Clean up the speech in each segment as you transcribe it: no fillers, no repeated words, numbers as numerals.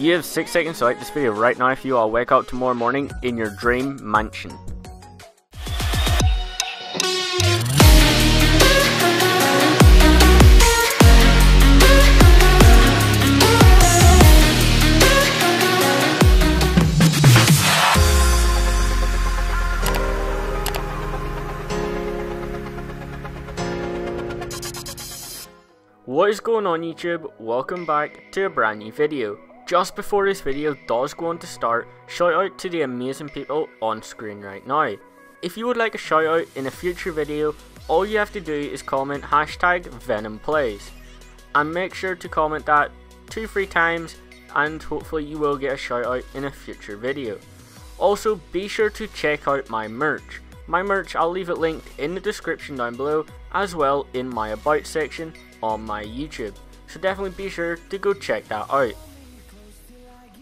You have 6 seconds to like this video right now. If you all wake up tomorrow morning in your dream mansion. What is going on YouTube? Welcome back to a brand new video. Just before this video does go on to start, shout out to the amazing people on screen right now. If you would like a shout out in a future video, all you have to do is comment hashtag VenomPlays and make sure to comment that 2-3 times and hopefully you will get a shout out in a future video. Also be sure to check out my merch. My merch, I'll leave it linked in the description down below as well in my about section on my YouTube, so definitely be sure to go check that out.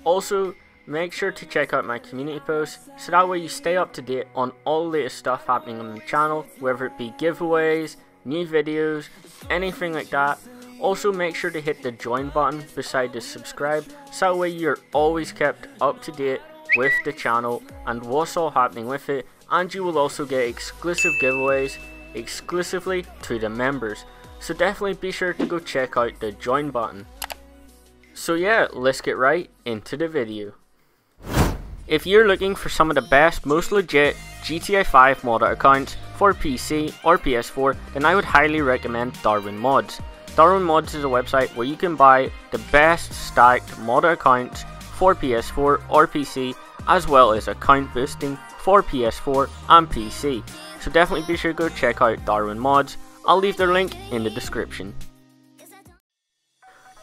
Also make sure to check out my community posts so that way you stay up to date on all the latest stuff happening on the channel, whether it be giveaways, new videos, anything like that. Also make sure to hit the join button beside the subscribe so that way you're always kept up to date with the channel and what's all happening with it, and you will also get exclusive giveaways exclusively to the members. So definitely be sure to go check out the join button. So yeah, let's get right into the video. If you're looking for some of the best, most legit GTA 5 modder accounts for PC or PS4, then I would highly recommend Darwin Mods. Darwin Mods is a website where you can buy the best stacked modder accounts for PS4 or PC, as well as account boosting for PS4 and PC. So definitely be sure to go check out Darwin Mods. I'll leave their link in the description.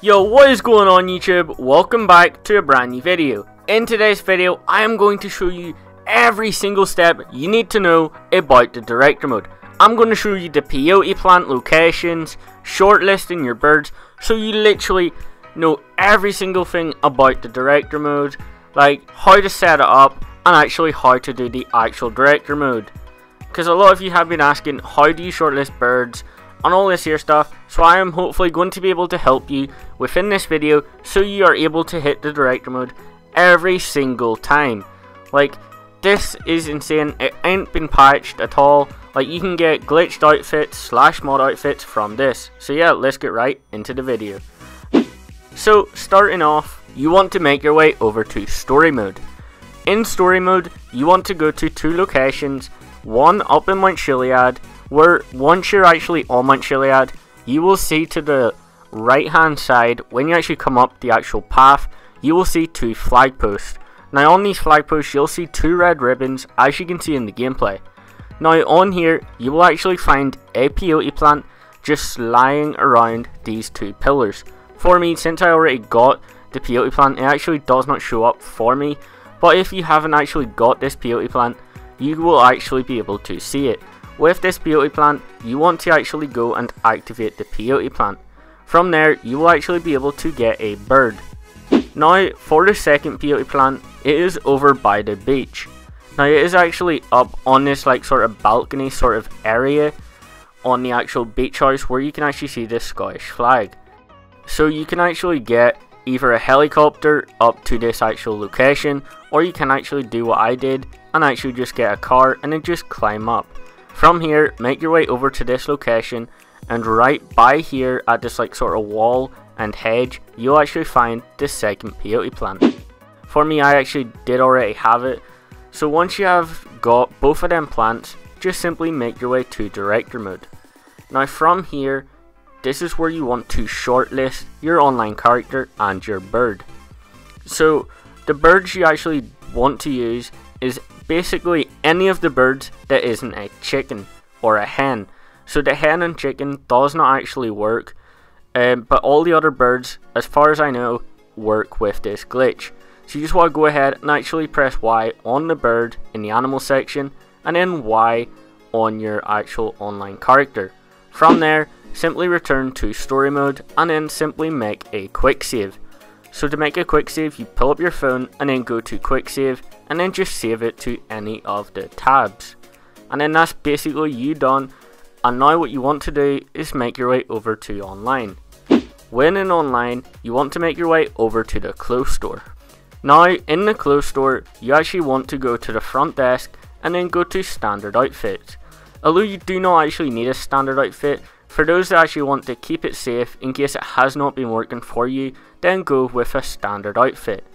Yo, what is going on YouTube? Welcome back to a brand new video. In today's video, I am going to show you every single step you need to know about the director mode. I'm going to show you the peyote plant locations, shortlisting your birds, so you literally know every single thing about the director mode, like how to set it up and actually how to do the actual director mode. Because a lot of you have been asking how do you shortlist birds and all this here stuff, so I am hopefully going to be able to help you within this video so you are able to hit the director mode every single time. Like, this is insane, it ain't been patched at all, like you can get glitched outfits slash mod outfits from this. So yeah, let's get right into the video. So starting off, you want to make your way over to story mode. In story mode you want to go to two locations. One up in Mount Chiliad, where once you're actually on Mount Chiliad, you will see to the right hand side, when you actually come up the actual path, you will see two flag posts. Now on these flag posts you'll see two red ribbons as you can see in the gameplay. Now on here you will actually find a peyote plant just lying around these two pillars. For me, since I already got the peyote plant, it actually does not show up for me, but if you haven't actually got this peyote plant, you will actually be able to see it. With this peyote plant, you want to actually go and activate the peyote plant. From there, you will actually be able to get a bird. Now, for the second peyote plant, it is over by the beach. Now, it is actually up on this like sort of balcony sort of area on the actual beach house where you can actually see this Scottish flag. So you can actually get either a helicopter up to this actual location, or you can actually do what I did and actually just get a car and then just climb up. From here, make your way over to this location, and right by here at this like sort of wall and hedge, you'll actually find the second peyote plant. For me, I actually did already have it, so once you have got both of them plants, just simply make your way to director mode. Now from here, this is where you want to shortlist your online character and your bird. So the birds you actually want to use is basically any of the birds that isn't a chicken or a hen. So the hen and chicken does not actually work, but all the other birds, as far as I know, work with this glitch. So you just want to go ahead and actually press Y on the bird in the animal section and then Y on your actual online character. From there, simply return to story mode and then simply make a quick save. So to make a quick save, you pull up your phone and then go to quick save and then just save it to any of the tabs. And then that's basically you done, and now what you want to do is make your way over to online. When in online, you want to make your way over to the clothes store. Now, in the clothes store, you actually want to go to the front desk and then go to standard outfits. Although you do not actually need a standard outfit, for those that actually want to keep it safe in case it has not been working for you, then go with a standard outfit.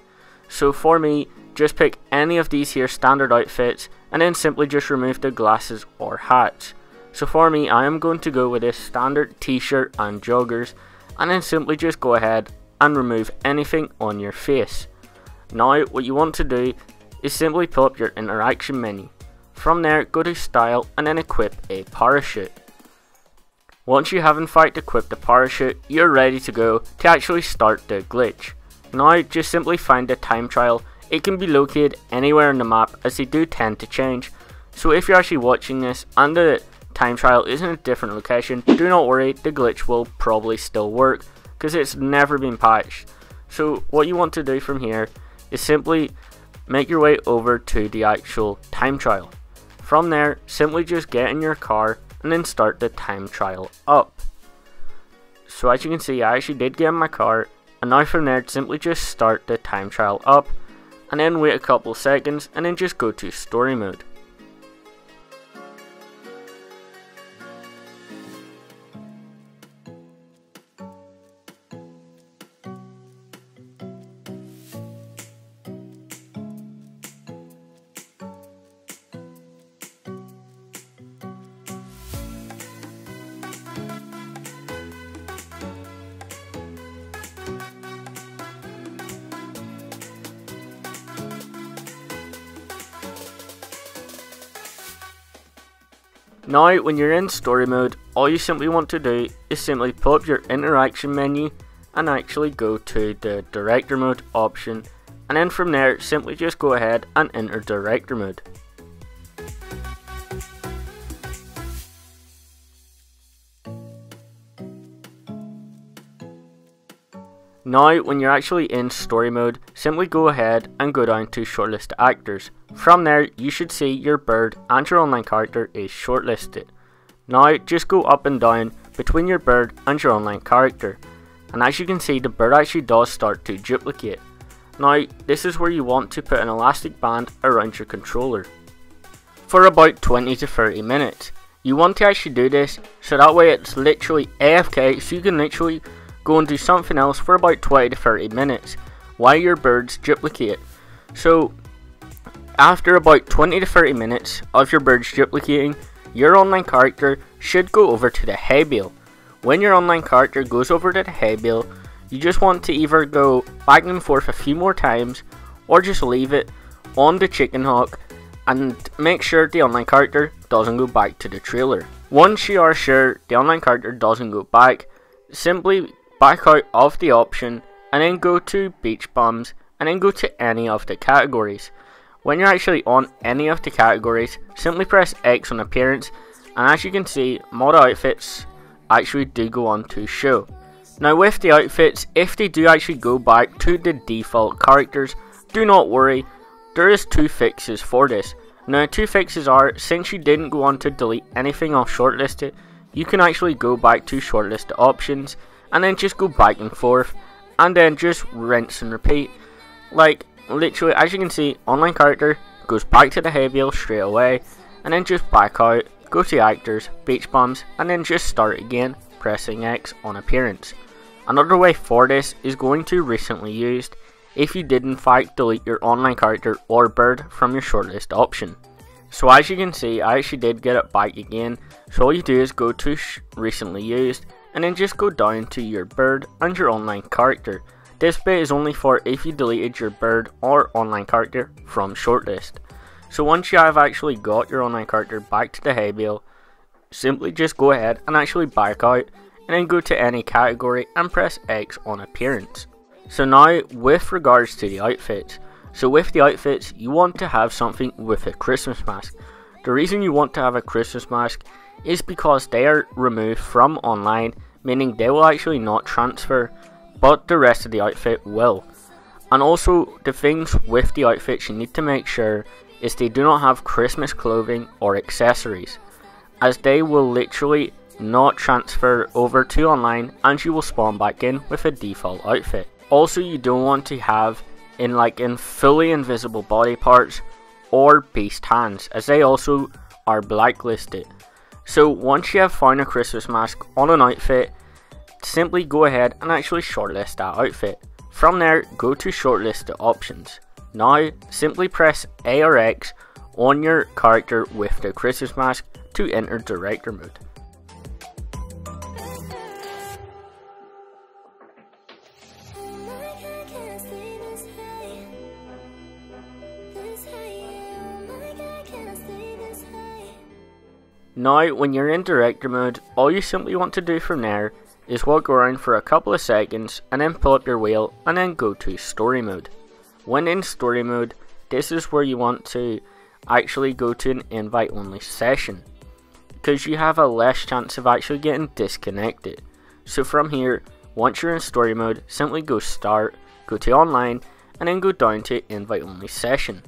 So for me, just pick any of these here standard outfits and then simply just remove the glasses or hats. So for me, I am going to go with this standard t-shirt and joggers, and then simply just go ahead and remove anything on your face. Now what you want to do is simply pull up your interaction menu. From there, go to style and then equip a parachute. Once you have in fact equipped the parachute, you're ready to go to actually start the glitch. Now just simply find the time trial. It can be located anywhere on the map as they do tend to change. So if you're actually watching this and the time trial is in a different location, do not worry, the glitch will probably still work because it's never been patched. So what you want to do from here is simply make your way over to the actual time trial. From there, simply just get in your car and then start the time trial up. So as you can see, I actually did get in my car, and now from there simply just start the time trial up and then wait a couple seconds and then just go to story mode. Now when you're in story mode, all you simply want to do is simply pull up your interaction menu and actually go to the director mode option, and then from there simply just go ahead and enter director mode. Now when you're actually in story mode, simply go ahead and go down to shortlist actors. From there you should see your bird and your online character is shortlisted. Now just go up and down between your bird and your online character, and as you can see the bird actually does start to duplicate. Now this is where you want to put an elastic band around your controller for about 20 to 30 minutes. You want to actually do this so that way it's literally AFK, so you can literally go and do something else for about 20 to 30 minutes while your birds duplicate. So after about 20 to 30 minutes of your birds duplicating, your online character should go over to the hay bale. When your online character goes over to the hay bale, you just want to either go back and forth a few more times or just leave it on the chicken hawk and make sure the online character doesn't go back to the trailer. Once you are sure the online character doesn't go back, simply back out of the option and then go to beach bums and then go to any of the categories. When you're actually on any of the categories, simply press X on appearance, and as you can see model outfits actually do go on to show. Now with the outfits, if they do actually go back to the default characters, do not worry, there is two fixes for this. Now two fixes are, since you didn't go on to delete anything off shortlisted, you can actually go back to shortlisted options and then just go back and forth and then just rinse and repeat. Like literally, as you can see, online character goes back to the hay bale straight away and then just back out, go to actors, beach bums, and then just start again pressing X on appearance. Another way for this is going to recently used if you did in fact delete your online character or bird from your shortlist option. So as you can see, I actually did get it back again, so all you do is go to recently used and then just go down to your bird and your online character. This bit is only for if you deleted your bird or online character from shortlist. So once you have actually got your online character back to the hay bale, simply just go ahead and actually back out and then go to any category and press X on appearance. So now with regards to the outfits, so with the outfits you want to have something with a Christmas mask. The reason you want to have a Christmas mask is because they are removed from online, meaning they will actually not transfer, but the rest of the outfit will. And also the things with the outfits you need to make sure is they do not have Christmas clothing or accessories, as they will literally not transfer over to online, and you will spawn back in with a default outfit. Also, you don't want to have in fully invisible body parts or beast hands, as they also are blacklisted. So once you have found a Christmas mask on an outfit, simply go ahead and actually shortlist that outfit. From there, go to shortlisted options. Now simply press A or X on your character with the Christmas mask to enter director mode. Now when you're in director mode, all you simply want to do from there is walk around for a couple of seconds and then pull up your wheel and then go to story mode. When in story mode, this is where you want to actually go to an invite only session, because you have a less chance of actually getting disconnected. So from here, once you're in story mode, simply go start, go to online, and then go down to invite only session.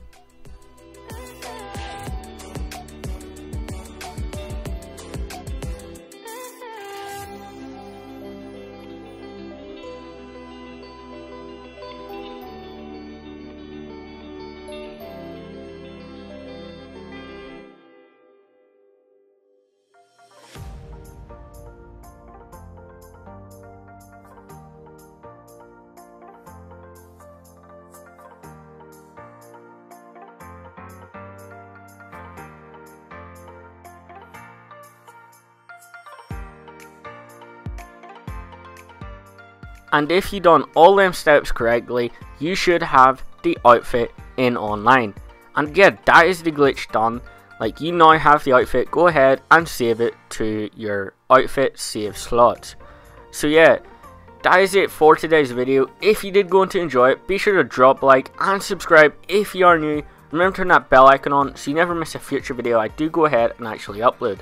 And if you've done all them steps correctly, you should have the outfit in online. And yeah, that is the glitch done. Like, you now have the outfit, go ahead and save it to your outfit save slots. So yeah, that is it for today's video. If you did go on to enjoy it, be sure to drop like and subscribe if you are new. Remember to turn that bell icon on so you never miss a future video I do go ahead and actually upload.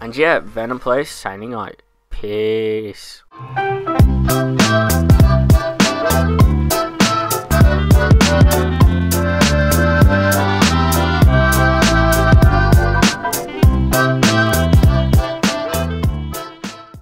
And yeah, VenomPlays signing out. Peace.